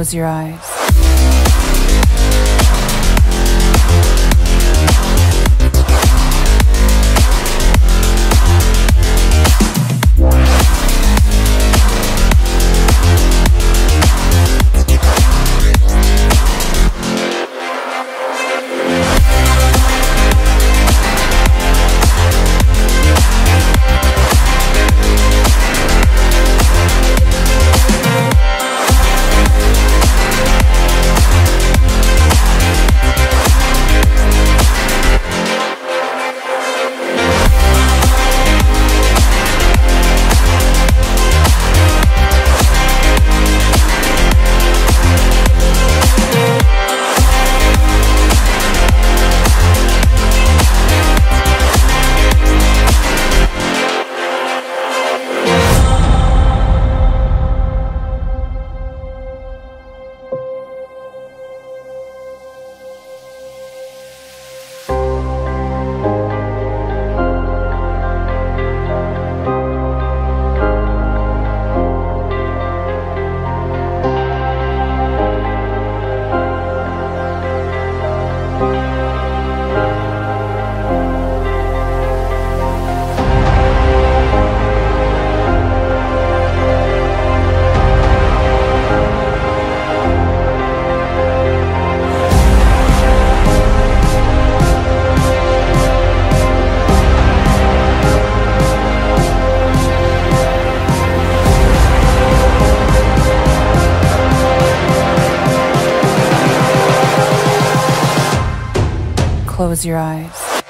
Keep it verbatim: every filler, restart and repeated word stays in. Close your eyes. Close your eyes.